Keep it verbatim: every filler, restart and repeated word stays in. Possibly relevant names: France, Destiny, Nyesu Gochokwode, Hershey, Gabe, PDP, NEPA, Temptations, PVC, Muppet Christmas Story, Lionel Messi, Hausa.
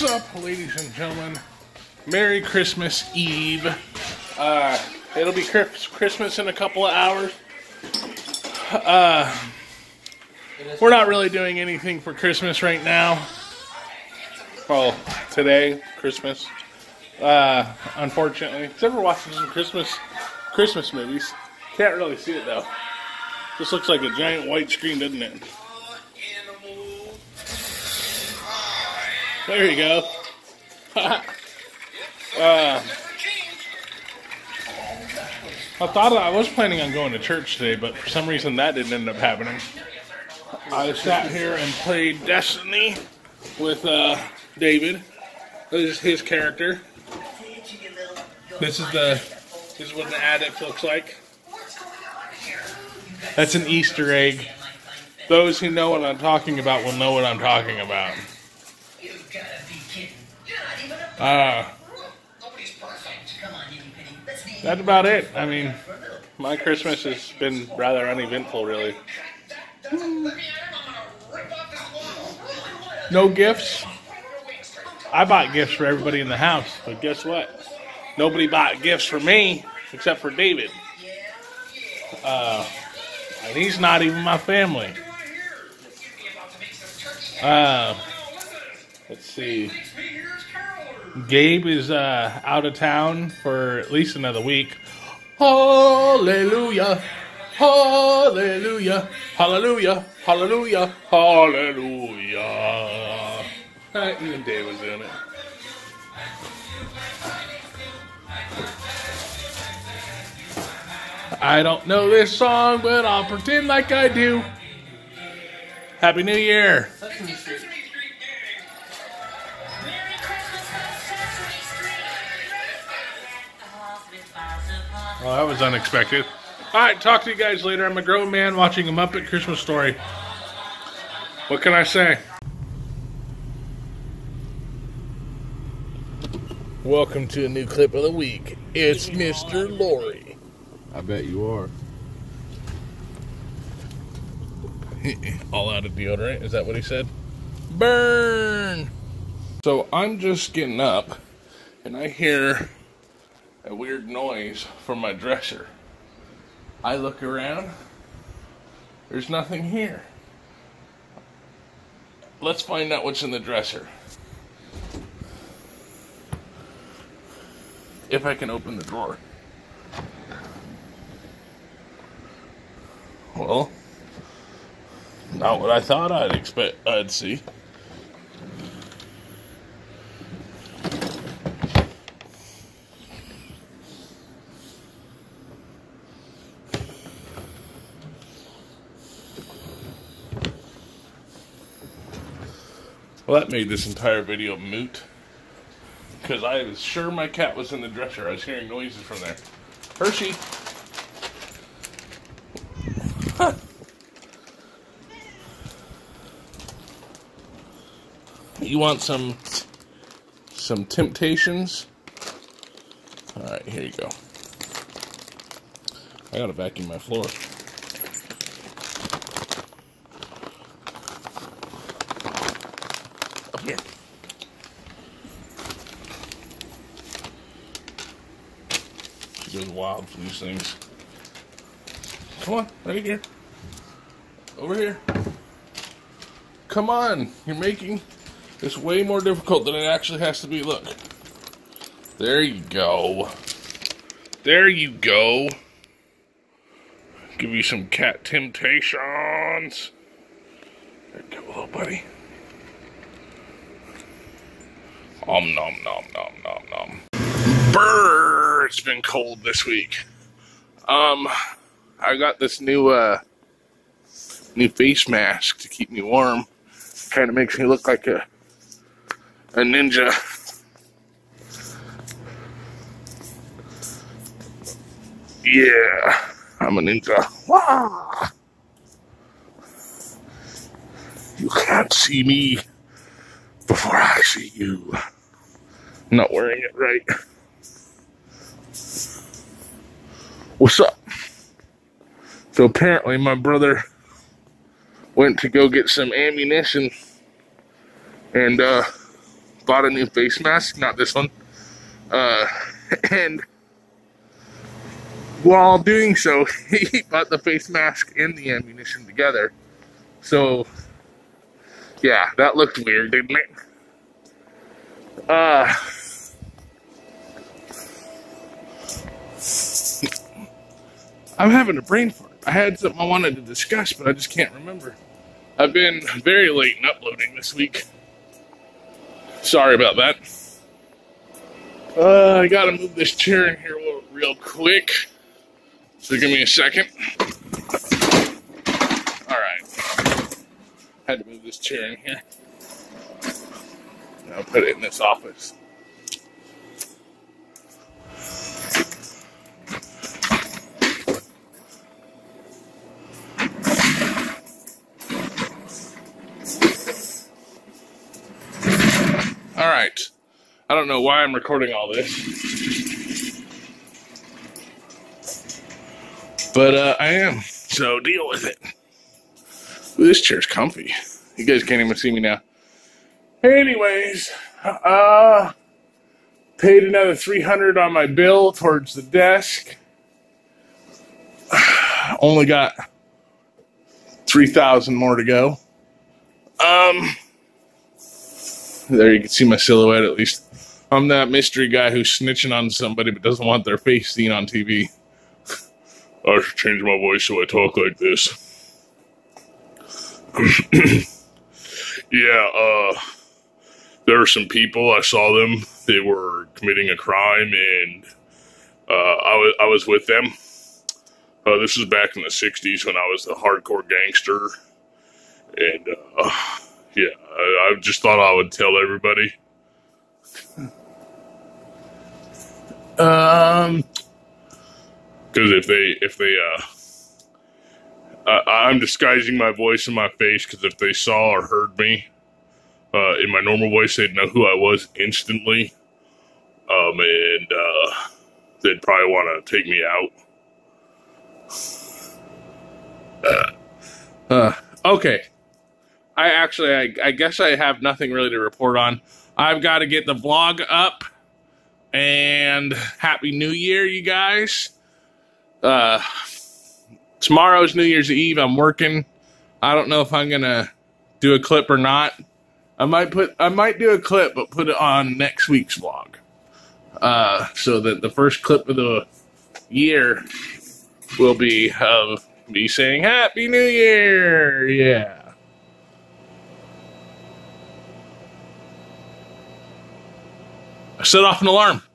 What's up, ladies and gentlemen? Merry Christmas Eve. Uh, it'll be Christmas in a couple of hours. Uh, we're not really doing anything for Christmas right now. Well, today, Christmas. Uh, unfortunately. If you've ever watched some Christmas, Christmas movies, can't really see it though. This looks like a giant white screen, doesn't it? There you go. uh, I thought I was planning on going to church today, but for some reason that didn't end up happening. I sat here and played Destiny with uh, David. This is his character. This is the this is what an adept looks like. That's an Easter egg. Those who know what I'm talking about will know what I'm talking about. Uh, that's about it. I mean, my Christmas has been rather uneventful, really. No gifts. I bought gifts for everybody in the house, but guess what? Nobody bought gifts for me, except for David. Uh, and he's not even my family. Uh, let's see. Gabe is uh, out of town for at least another week. Hallelujah, hallelujah, hallelujah, hallelujah, hallelujah. Even Dave was doing it. I don't know this song, but I'll pretend like I do. Happy New Year. Well, that was unexpected. Alright, talk to you guys later. I'm a grown man watching a Muppet Christmas Story. What can I say? Welcome to a new clip of the week. It's Mister Lori. I bet you are. All out of deodorant, is that what he said? Burn! So I'm just getting up, and I hear a weird noise from my dresser. I look around. There's nothing here. Let's find out what's in the dresser. If I can open the drawer. Well, not what I thought I'd expect I'd see. Well, that made this entire video moot. Because I was sure my cat was in the dresser. I was hearing noises from there. Hershey! Huh. You want some... some Temptations? Alright, here you go. I gotta vacuum my floor. Here. She goes wild for these things. Come on, right here. Over here. Come on, you're making this way more difficult than it actually has to be. Look. There you go. There you go. Give you some cat Temptations. There you go, little buddy. Om nom nom nom nom nom. Brrr, it's been cold this week. Um, I got this new uh new face mask to keep me warm. Kind of makes me look like a a ninja. Yeah, I'm a ninja. Wah! You can't see me before I see you. Not wearing it right. What's up? So apparently my brother went to go get some ammunition and uh, bought a new face mask, not this one. Uh, and while doing so, he bought the face mask and the ammunition together. So, yeah, that looked weird, didn't it? Uh, I'm having a brain fart. I had something I wanted to discuss, but I just can't remember. I've been very late in uploading this week. Sorry about that. Uh, I gotta move this chair in here real, real quick. So give me a second. Alright. Had to move this chair in here. I'll put it in this office. Alright, I don't know why I'm recording all this, but uh, I am, so deal with it. Ooh, this chair's comfy. You guys can't even see me now. Anyways, uh, paid another three hundred dollars on my bill towards the desk. Only got three thousand dollars more to go. Um... There you can see my silhouette at least. I'm that mystery guy who's snitching on somebody but doesn't want their face seen on T V. I should change my voice so I talk like this. Yeah, uh, there were some people, I saw them. They were committing a crime and uh, I, was, I was with them. Uh, this was back in the sixties when I was a hardcore gangster. And, uh... yeah, I, I just thought I would tell everybody. Um, because if they, if they, uh, I, I'm disguising my voice and my face. Because if they saw or heard me, uh, in my normal voice, they'd know who I was instantly. Um, and uh, they'd probably want to take me out. Uh, uh okay. I actually, I, I guess I have nothing really to report on. I've got to get the vlog up, and Happy New Year, you guys. Uh, tomorrow's New Year's Eve. I'm working. I don't know if I'm gonna do a clip or not. I might put, I might do a clip, but put it on next week's vlog, uh, so that the first clip of the year will be of me saying Happy New Year. Yeah. I set off an alarm.